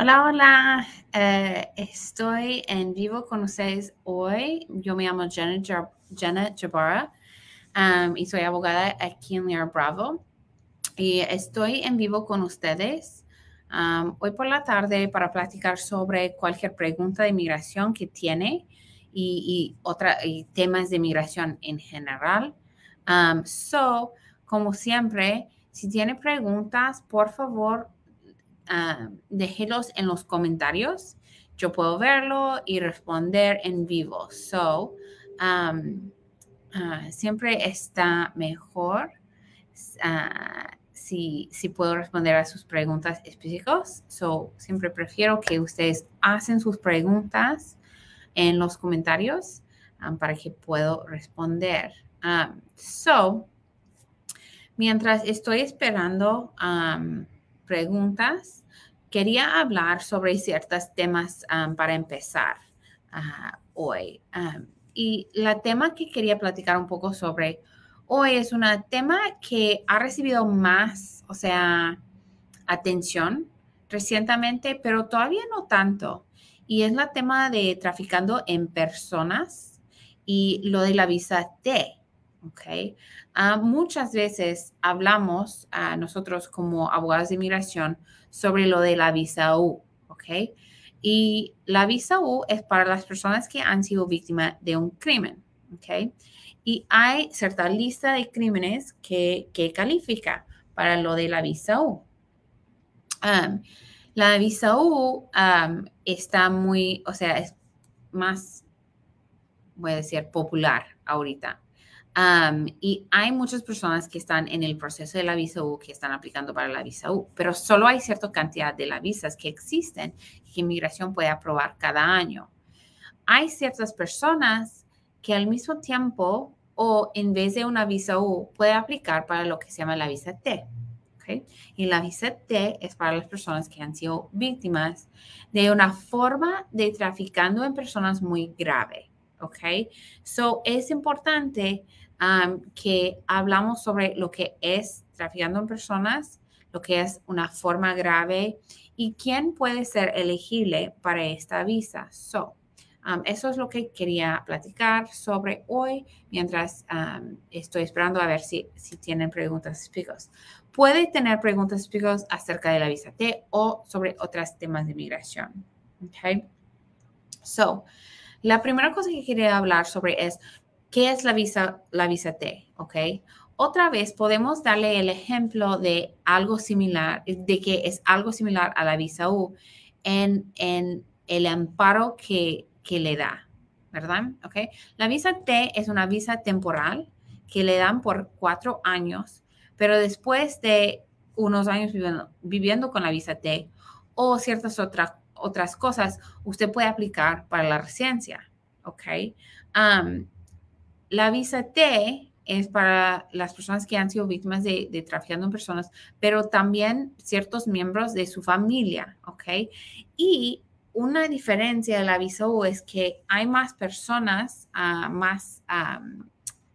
Hola, hola. Estoy en vivo con ustedes hoy. Yo me llamo Jenna Jabara y soy abogada aquí en Lira Bravo. Y estoy en vivo con ustedes hoy por la tarde para platicar sobre cualquier pregunta de inmigración que tiene y temas de inmigración en general. Como siempre, si tiene preguntas, por favor, déjelos en los comentarios. Yo puedo verlo y responder en vivo. Siempre está mejor si puedo responder a sus preguntas específicas. Siempre prefiero que ustedes hacen sus preguntas en los comentarios para que puedo responder. Mientras estoy esperando preguntas, quería hablar sobre ciertos temas para empezar hoy. Y el tema que quería platicar un poco sobre hoy es un tema que ha recibido más, atención recientemente, pero todavía no tanto. Y es el tema de traficando en personas y lo de la visa T. Okay. Muchas veces hablamos nosotros como abogados de inmigración sobre lo de la visa U, okay. Y la visa U es para las personas que han sido víctimas de un crimen, okay. Y hay cierta lista de crímenes que califica para lo de la visa U. La visa U está muy, es más, voy a decir, popular ahorita. Y hay muchas personas que están en el proceso de la visa U, que están aplicando para la visa U, pero solo hay cierta cantidad de las visas que existen que inmigración puede aprobar cada año. Hay ciertas personas que al mismo tiempo o en vez de una visa U puede aplicar para lo que se llama la visa T. ¿Okay? Y la visa T es para las personas que han sido víctimas de una forma de traficando en personas muy grave. Okay, es importante que hablamos sobre lo que es traficando en personas, lo que es una forma grave y quién puede ser elegible para esta visa. Eso es lo que quería platicar sobre hoy mientras estoy esperando a ver si tienen preguntas específicas. Puede tener preguntas específicas acerca de la visa T o sobre otros temas de migración. Okay, la primera cosa que quería hablar sobre es qué es la visa T, ¿ok? Otra vez podemos darle el ejemplo de algo similar, de que es algo similar a la visa U en el amparo que le da, ¿verdad? ¿Ok? La visa T es una visa temporal que le dan por 4 años, pero después de unos años viviendo con la visa T o ciertas otras cosas, usted puede aplicar para la residencia, ¿ok? La visa T es para las personas que han sido víctimas de traficando en personas, pero también ciertos miembros de su familia, ¿ok? Y una diferencia de la visa U es que hay más personas,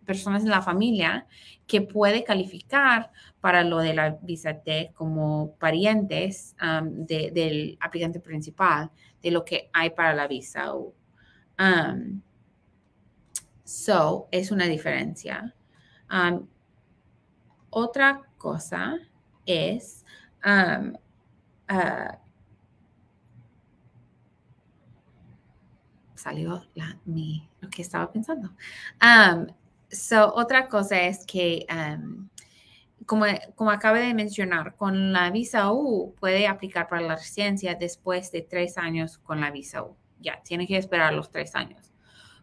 personas en la familia que puede calificar para lo de la visa T como parientes del aplicante principal de lo que hay para la visa U. Es una diferencia. Otra cosa es salió lo que estaba pensando. Otra cosa es que, como acabo de mencionar, con la visa U puede aplicar para la residencia después de 3 años con la visa U. Ya, tiene que esperar los 3 años.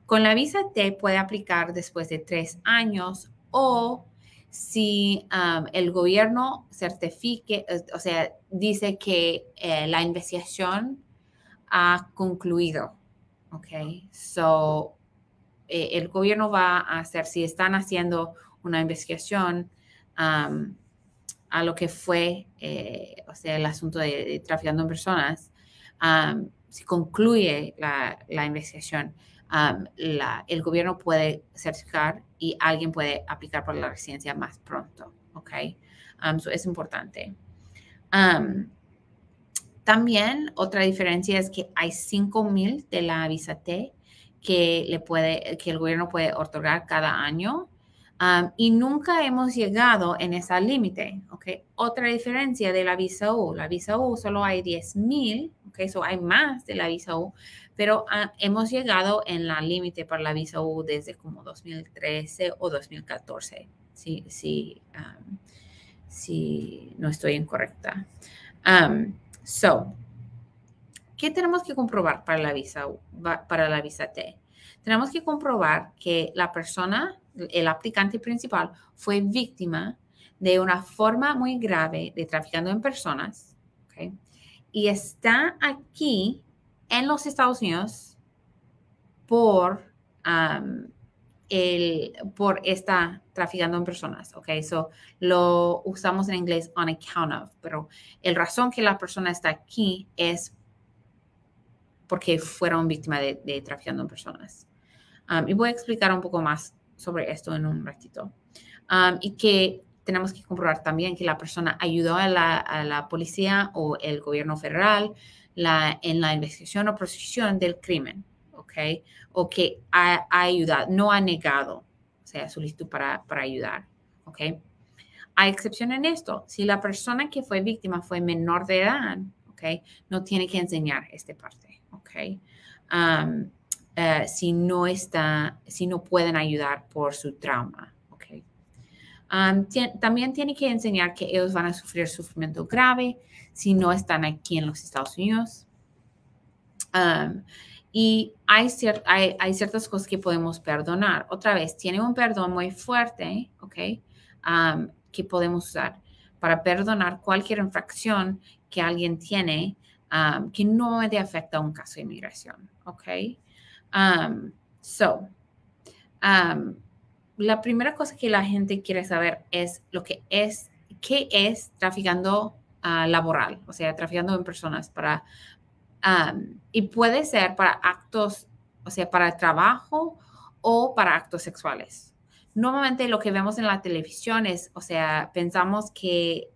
Con la visa T puede aplicar después de 3 años o si el gobierno certifique, dice que la investigación ha concluido. Ok, el gobierno va a hacer, si están haciendo una investigación a lo que fue, el asunto de traficando en personas, si concluye la investigación, el gobierno puede certificar y alguien puede aplicar por la residencia más pronto, ¿ok? Es importante. También otra diferencia es que hay 5,000 de la visa T que el gobierno puede otorgar cada año. Y nunca hemos llegado en ese límite, ¿ok? Otra diferencia de la visa U solo hay 10,000, ¿ok? Eso hay más de la visa U, pero hemos llegado en la límite para la visa U desde como 2013 o 2014, si no estoy incorrecta. ¿Qué tenemos que comprobar para la visa U, para la visa T? Tenemos que comprobar que la persona, el aplicante principal, fue víctima de una forma muy grave de traficando en personas, ¿okay? Y está aquí en los Estados Unidos por esta traficando en personas, ¿ok? Eso lo usamos en inglés on account of, pero el razón que la persona está aquí es porque fueron víctimas de traficando en personas. Y voy a explicar un poco más sobre esto en un ratito. Y que tenemos que comprobar también que la persona ayudó a la policía o el gobierno federal en la investigación o prosecución del crimen, ¿ok? O que ha ayudado, no ha negado, o sea, solicitud para ayudar, ¿ok? Hay excepción en esto. Si la persona que fue víctima fue menor de edad, ¿ok? No tiene que enseñar esta parte, ¿ok? Si no pueden ayudar por su trauma, ¿ok? También tiene que enseñar que ellos van a sufrir sufrimiento grave si no están aquí en los Estados Unidos. Y hay ciertas cosas que podemos perdonar. Otra vez, tiene un perdón muy fuerte, ¿ok? Que podemos usar para perdonar cualquier infracción que alguien tiene que no le afecta a un caso de inmigración, ¿ok? La primera cosa que la gente quiere saber es qué es traficando laboral, o sea, traficando en personas para, y puede ser para actos, o sea, para trabajo o para actos sexuales. Normalmente lo que vemos en la televisión es, o sea, pensamos que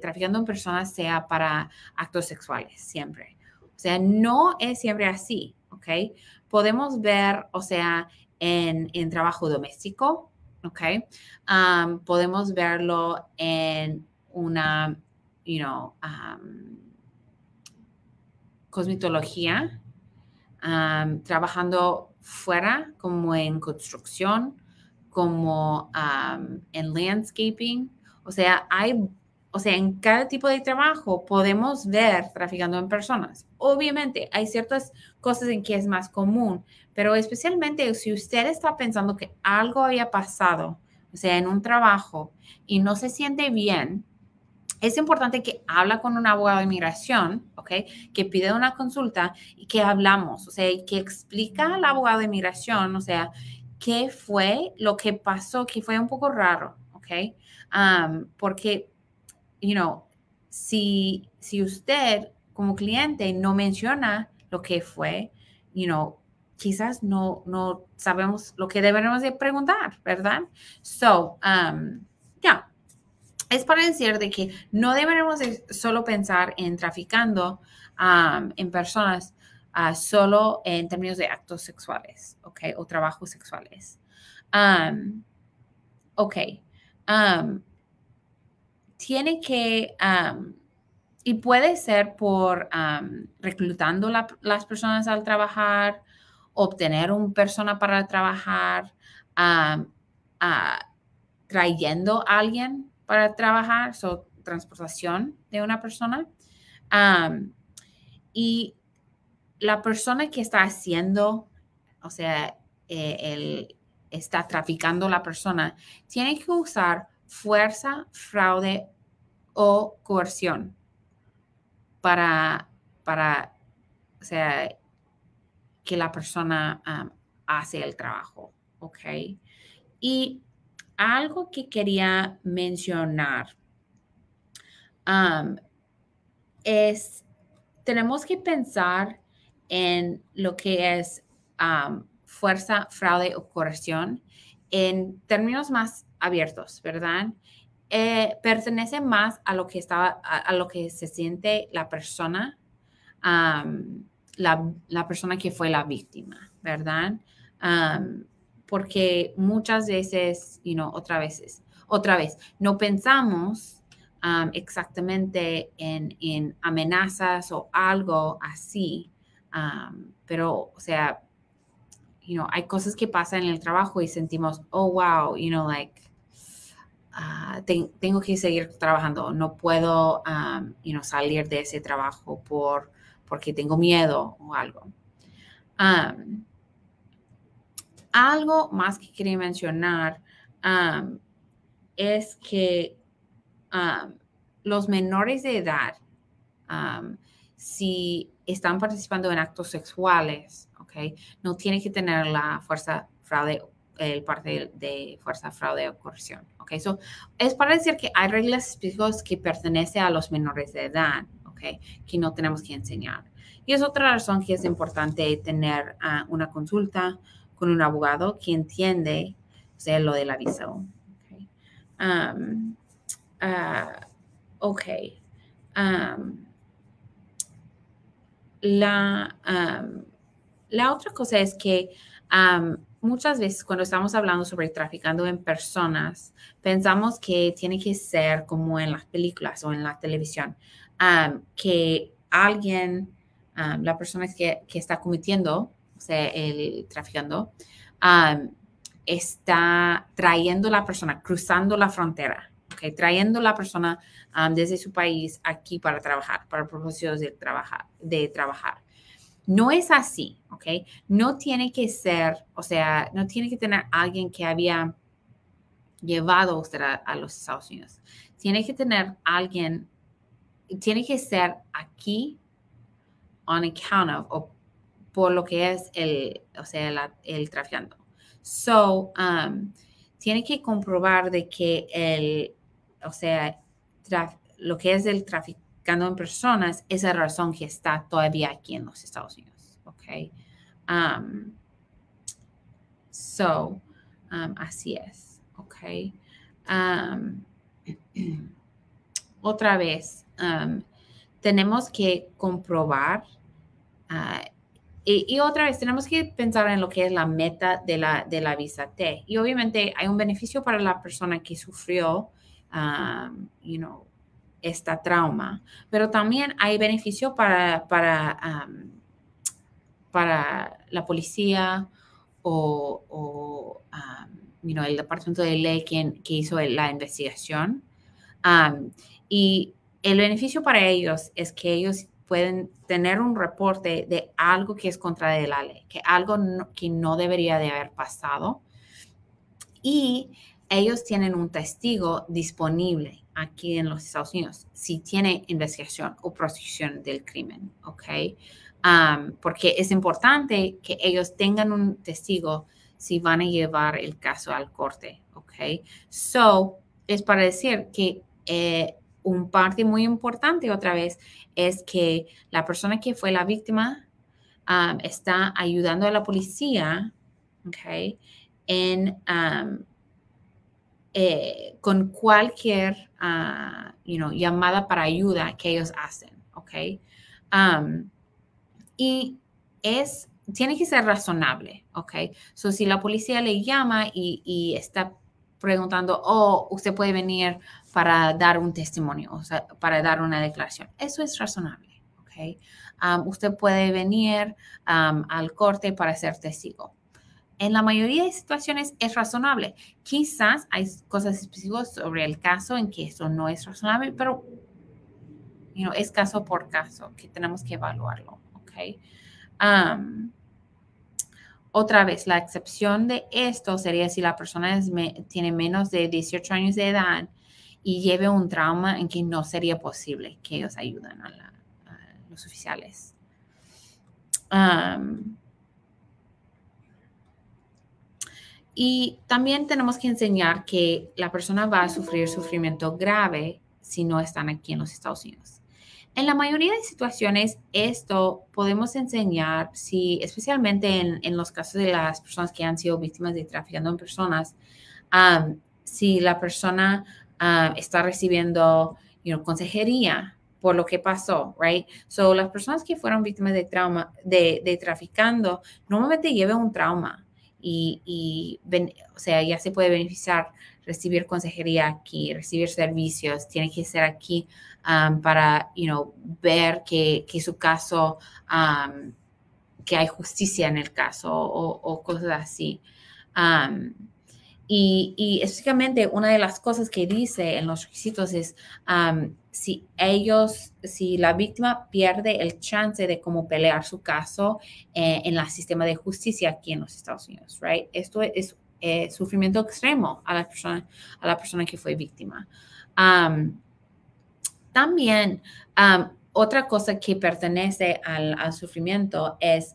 traficando en personas sea para actos sexuales siempre. O sea, no es siempre así, ¿ok? Podemos ver, o sea, en trabajo doméstico, ¿ok? Podemos verlo en una, cosmetología, trabajando fuera, como en construcción, como en landscaping. O sea, en cada tipo de trabajo podemos ver traficando en personas. Obviamente, hay ciertas cosas en que es más común, pero especialmente si usted está pensando que algo había pasado, o sea, en un trabajo y no se siente bien, es importante que habla con un abogado de inmigración, ¿ok? Que pide una consulta y que hablamos, o sea, que explica al abogado de inmigración, o sea, qué fue lo que pasó, que fue un poco raro, ¿ok? Porque si usted como cliente no menciona lo que fue, quizás no sabemos lo que deberíamos de preguntar, ¿verdad? Es para decir de que no deberíamos de solo pensar en traficando en personas solo en términos de actos sexuales, ¿ok? O trabajos sexuales. Tiene que, y puede ser por reclutando las personas al trabajar, obtener una persona para trabajar, trayendo a alguien para trabajar, transportación de una persona. Y la persona que está haciendo, o sea, está traficando a la persona, tiene que usar fuerza, fraude o coerción o sea, que la persona hace el trabajo, ¿ok? Y algo que quería mencionar es, tenemos que pensar en lo que es fuerza, fraude o coerción en términos más abiertos, ¿verdad? Pertenece más a lo que se siente la persona la persona que fue la víctima, ¿verdad? Porque muchas veces, otra vez, no pensamos exactamente en amenazas o algo así, pero, o sea, hay cosas que pasan en el trabajo y sentimos, oh, wow, tengo que seguir trabajando, no puedo, salir de ese trabajo porque tengo miedo o algo. Algo más que quería mencionar es que los menores de edad, si están participando en actos sexuales, ¿okay? No tienen que tener la fuerza fraude, el parte de fuerza fraude o coerción, ¿okay? So, es para decir que hay reglas específicas que pertenecen a los menores de edad, ¿okay? Que no tenemos que enseñar. Y es otra razón que es importante tener una consulta con un abogado que entiende, lo del aviso. Okay. La otra cosa es que muchas veces cuando estamos hablando sobre traficando en personas, pensamos que tiene que ser como en las películas o en la televisión, que alguien, la persona que está cometiendo, el traficando, está trayendo la persona, cruzando la frontera, ¿okay? Trayendo la persona desde su país aquí para trabajar, para propósitos de trabajar. No es así, ¿ok? No tiene que ser, no tiene que tener alguien que había llevado usted a los Estados Unidos. Tiene que tener alguien, tiene que ser aquí on account of, o por lo que es el traficando. So, tiene que comprobar de que lo que es el traficando en personas es la razón que está todavía aquí en los Estados Unidos, ¿ok? Así es, ¿ok? Otra vez, tenemos que comprobar y otra vez, tenemos que pensar en lo que es la meta de la visa T. Y obviamente hay un beneficio para la persona que sufrió, esta trauma. Pero también hay beneficio para la policía o el departamento de ley que hizo la investigación. Y el beneficio para ellos es que ellos pueden tener un reporte de algo que es contra de la ley, que algo que no debería de haber pasado. Y ellos tienen un testigo disponible aquí en los Estados Unidos si tiene investigación o prosecución del crimen, ¿ok? Porque es importante que ellos tengan un testigo si van a llevar el caso al corte, ¿ok? So, es para decir que un parte muy importante otra vez es que la persona que fue la víctima está ayudando a la policía, ¿ok? En, con cualquier llamada para ayuda que ellos hacen, ¿ok? Y tiene que ser razonable, ¿ok? So, si la policía le llama y está preguntando, oh, usted puede venir para dar un testimonio, para dar una declaración. Eso es razonable, ¿ok? Usted puede venir al corte para ser testigo. En la mayoría de situaciones es razonable. Quizás hay cosas específicas sobre el caso en que eso no es razonable, pero es caso por caso que tenemos que evaluarlo, ¿ok? Otra vez, la excepción de esto sería si la persona tiene menos de 18 años de edad y lleve un trauma en que no sería posible que ellos ayuden a los oficiales. Y también tenemos que enseñar que la persona va a sufrir sufrimiento grave si no están aquí en los Estados Unidos. En la mayoría de situaciones, esto podemos enseñar, especialmente en los casos de las personas que han sido víctimas de traficando en personas, si la persona está recibiendo consejería por lo que pasó, right? So, las personas que fueron víctimas de trauma, de traficando, normalmente llevan un trauma y ya se puede beneficiar, recibir consejería aquí, recibir servicios, tiene que ser aquí para, ver que su caso, que hay justicia en el caso o cosas así. Y específicamente una de las cosas que dice en los requisitos es si la víctima pierde el chance de cómo pelear su caso en el sistema de justicia aquí en los Estados Unidos, right? Esto es sufrimiento extremo a la persona que fue víctima. También otra cosa que pertenece al sufrimiento es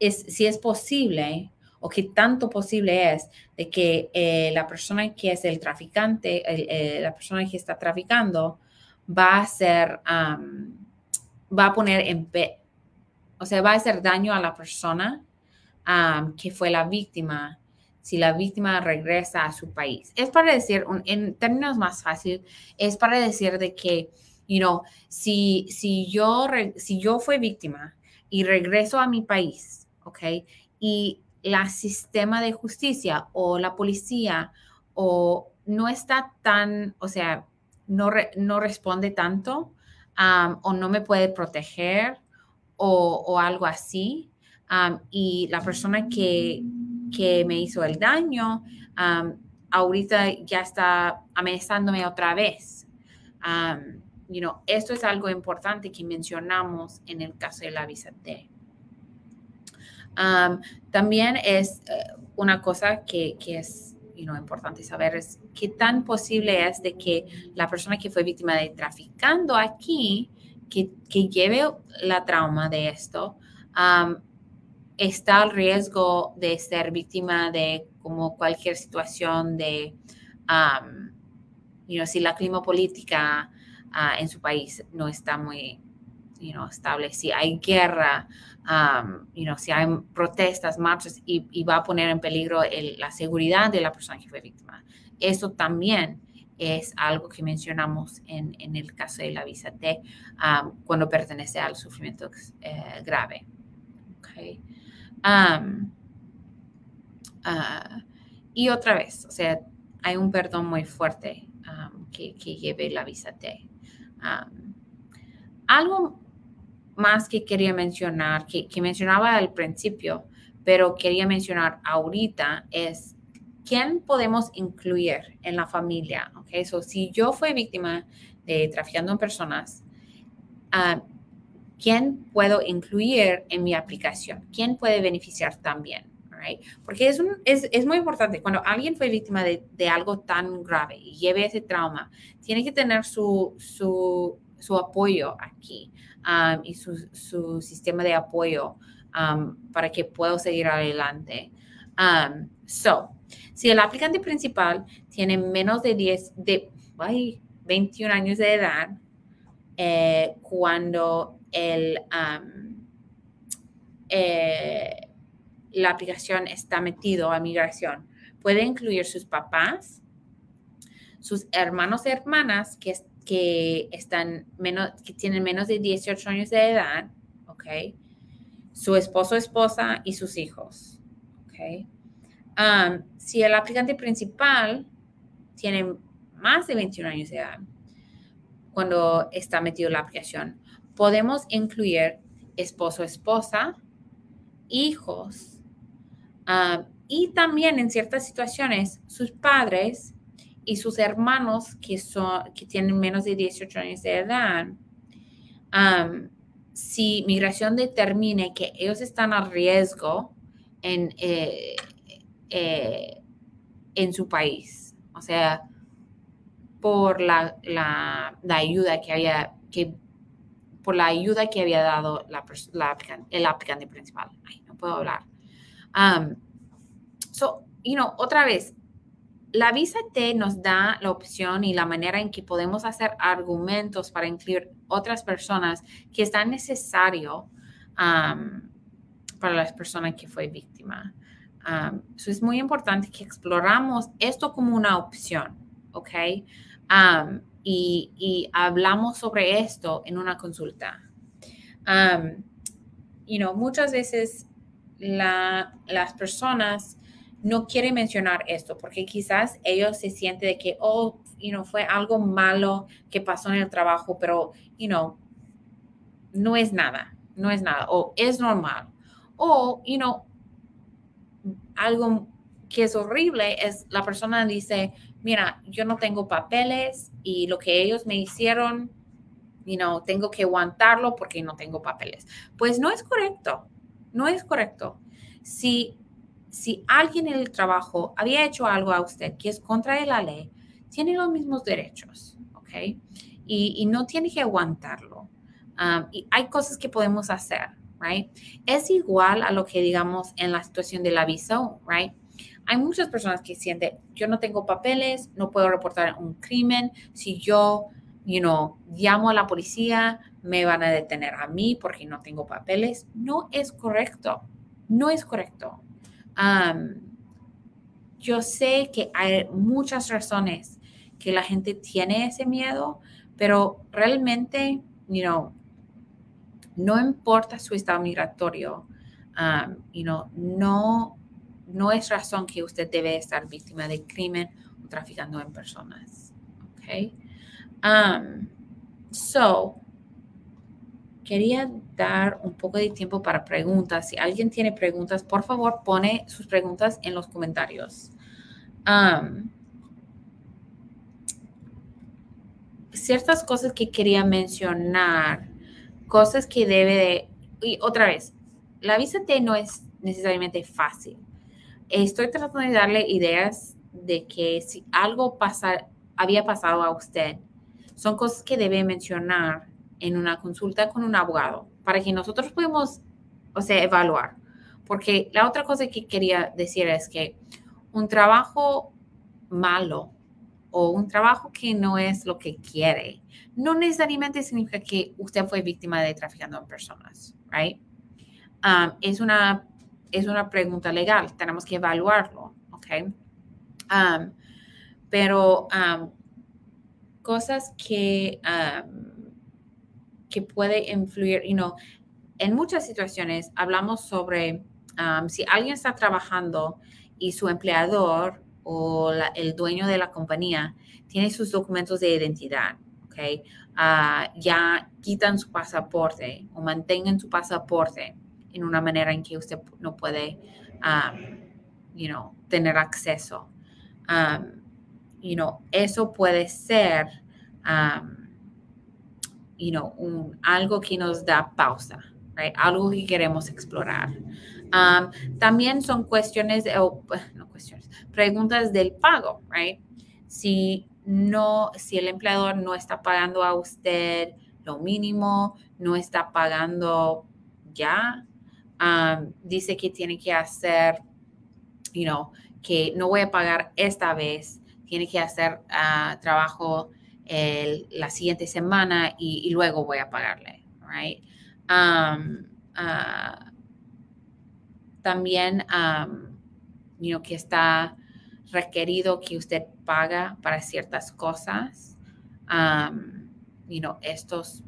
si es posible o qué tanto posible es de que la persona que es el traficante, la persona que está traficando, va a hacer daño a la persona que fue la víctima si la víctima regresa a su país. Es para decir, en términos más fácil, es para decir de que, si yo fui víctima y regreso a mi país, ¿ok? Y la sistema de justicia o la policía no está tan, no responde tanto o no me puede proteger o algo así. Y la persona que me hizo el daño ahorita ya está amenazándome otra vez. Esto es algo importante que mencionamos en el caso de la visa T. También es una cosa que es importante saber es qué tan posible es de que la persona que fue víctima de traficando aquí, que lleve la trauma de esto, está al riesgo de ser víctima de como cualquier situación de, si la clima política en su país no está muy estable, si hay guerra, si hay protestas, marchas y va a poner en peligro la seguridad de la persona que fue víctima. Eso también es algo que mencionamos en el caso de la visa T cuando pertenece al sufrimiento grave. Okay. Y otra vez, hay un perdón muy fuerte que lleve la visa T. Algo más que quería mencionar, que mencionaba al principio, pero quería mencionar ahorita, es quién podemos incluir en la familia. Okay, so, si yo fui víctima de traficando en personas, ¿quién puedo incluir en mi aplicación? ¿Quién puede beneficiar también? Right? Porque es muy importante. Cuando alguien fue víctima de algo tan grave y lleve ese trauma, tiene que tener su apoyo aquí y su sistema de apoyo para que pueda seguir adelante. Si el aplicante principal tiene menos de 21 años de edad, cuando la aplicación está metido a migración, puede incluir sus papás, sus hermanos e hermanas que tienen menos de 18 años de edad, okay, su esposo, esposa y sus hijos, okay. Si el aplicante principal tiene más de 21 años de edad, cuando está metido en la aplicación, podemos incluir esposo, esposa, hijos y también en ciertas situaciones sus padres y sus hermanos que tienen menos de 18 años de edad. Si migración determine que ellos están a riesgo en su país, por la ayuda que había dado el aplicante principal. No puedo hablar. Otra vez, la visa T nos da la opción y la manera en que podemos hacer argumentos para incluir otras personas que es tan necesario para las personas que fue víctima. Eso es muy importante que exploramos esto como una opción, ¿ok? y hablamos sobre esto en una consulta. Muchas veces las personas no quieren mencionar esto porque quizás ellos se sienten de que, fue algo malo que pasó en el trabajo, pero, no es nada, o es normal. O, algo que es horrible es la persona dice, mira, yo no tengo papeles y lo que ellos me hicieron, tengo que aguantarlo porque no tengo papeles. Pues no es correcto, no es correcto. Si alguien en el trabajo había hecho algo a usted que es contra la ley, tiene los mismos derechos, ¿ok? Y no tiene que aguantarlo. Y hay cosas que podemos hacer, ¿right? Es igual a lo que digamos en la situación del aviso, ¿right? Hay muchas personas que sienten, yo no tengo papeles, no puedo reportar un crimen. Si yo, llamo a la policía, me van a detener a mí porque no tengo papeles. No es correcto, no es correcto. Yo sé que hay muchas razones que la gente tiene ese miedo, pero realmente, no importa su estado migratorio, no es razón que usted debe estar víctima de crimen o traficando en personas, ¿ok? Quería dar un poco de tiempo para preguntas. Si alguien tiene preguntas, por favor, pone sus preguntas en los comentarios. Ciertas cosas que quería mencionar, cosas que debe de... Y otra vez, la visa T no es necesariamente fácil. Estoy tratando de darle ideas de que si algo había pasado a usted, son cosas que debe mencionar en una consulta con un abogado para que nosotros podamos, evaluar. Porque la otra cosa que quería decir es que un trabajo malo o un trabajo que no es lo que quiere, no necesariamente significa que usted fue víctima de traficando en personas, ¿right? Es una pregunta legal. Tenemos que evaluarlo, ¿ok? Cosas que puede influir, en muchas situaciones hablamos sobre si alguien está trabajando y su empleador o el dueño de la compañía tiene sus documentos de identidad, ¿ok? Ya quitan su pasaporte o mantengan su pasaporte en una manera en que usted no puede, tener acceso. Eso puede ser, algo que nos da pausa, right? Algo que queremos explorar. También son preguntas del pago, right? Si el empleador no está pagando a usted lo mínimo, no está pagando ya, dice que tiene que hacer, que no voy a pagar esta vez, tiene que hacer trabajo la siguiente semana y luego voy a pagarle, right? También, que está requerido que usted paga para ciertas cosas. Estos,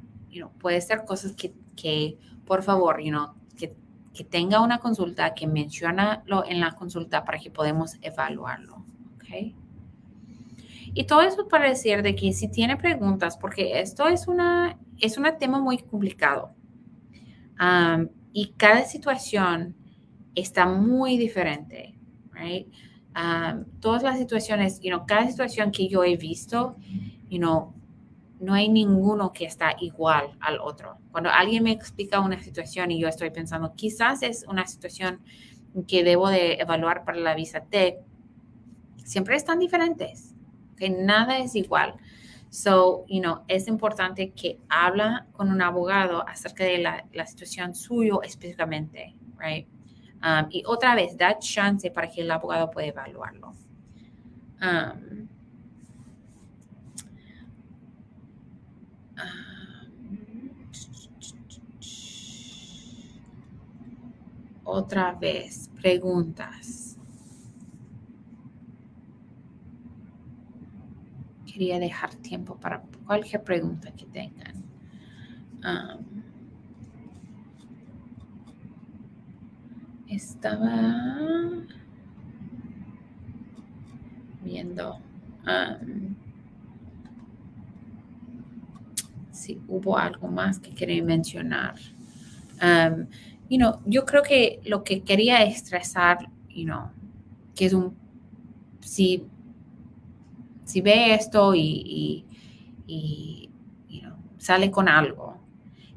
puede ser cosas que por favor, que tenga una consulta, que menciónalo en la consulta para que podamos evaluarlo, ¿ok? Y todo eso para decir de que si tiene preguntas, porque esto es un tema muy complicado. Y cada situación está muy diferente, right? Todas las situaciones, cada situación que yo he visto, no hay ninguno que está igual al otro. Cuando alguien me explica una situación y yo estoy pensando, quizás es una situación que debo de evaluar para la visa T, siempre están diferentes. Que nada es igual. Es importante que habla con un abogado acerca de la situación suya específicamente, right? Y otra vez, da chance para que el abogado pueda evaluarlo. Otra vez, preguntas. quería dejar tiempo para cualquier pregunta que tengan. Estaba viendo si hubo algo más que quería mencionar. Yo creo que lo que quería estresar, que es si ve esto y sale con algo,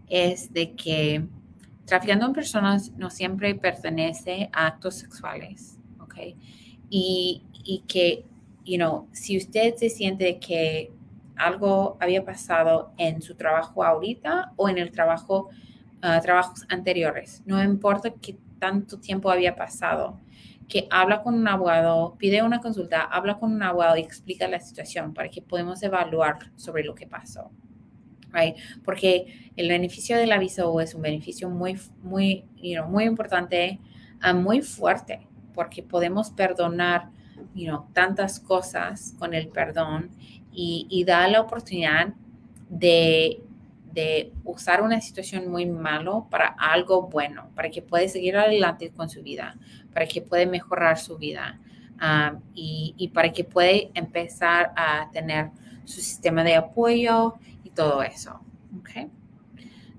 es de que traficando en personas no siempre pertenece a actos sexuales, ¿ok? Y que, si usted se siente que algo había pasado en su trabajo ahorita o en el trabajo, trabajos anteriores, no importa qué tanto tiempo había pasado, que habla con un abogado, pide una consulta, habla con un abogado y explica la situación para que podamos evaluar sobre lo que pasó, right? Porque el beneficio del aviso es un beneficio muy, muy importante, muy fuerte, porque podemos perdonar, tantas cosas con el perdón y da la oportunidad de usar una situación muy malo para algo bueno, para que pueda seguir adelante con su vida, para que pueda mejorar su vida y para que pueda empezar a tener su sistema de apoyo y todo eso. Okay.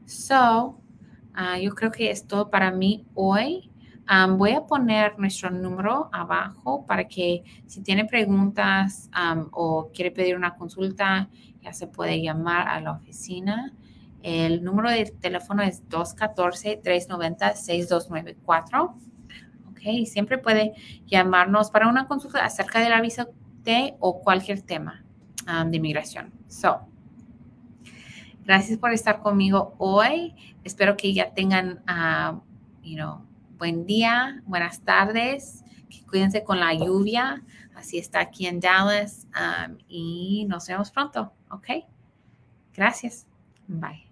So, yo creo que es todo para mí hoy. Voy a poner nuestro número abajo para que si tiene preguntas o quiere pedir una consulta, ya se puede llamar a la oficina. El número de teléfono es 214-390-6294. Okay, y siempre puede llamarnos para una consulta acerca de la visa T o cualquier tema de inmigración. So, gracias por estar conmigo hoy. Espero que ya tengan, buen día, buenas tardes. Que cuídense con la lluvia. Así está aquí en Dallas. Y nos vemos pronto. Ok. Gracias. Bye.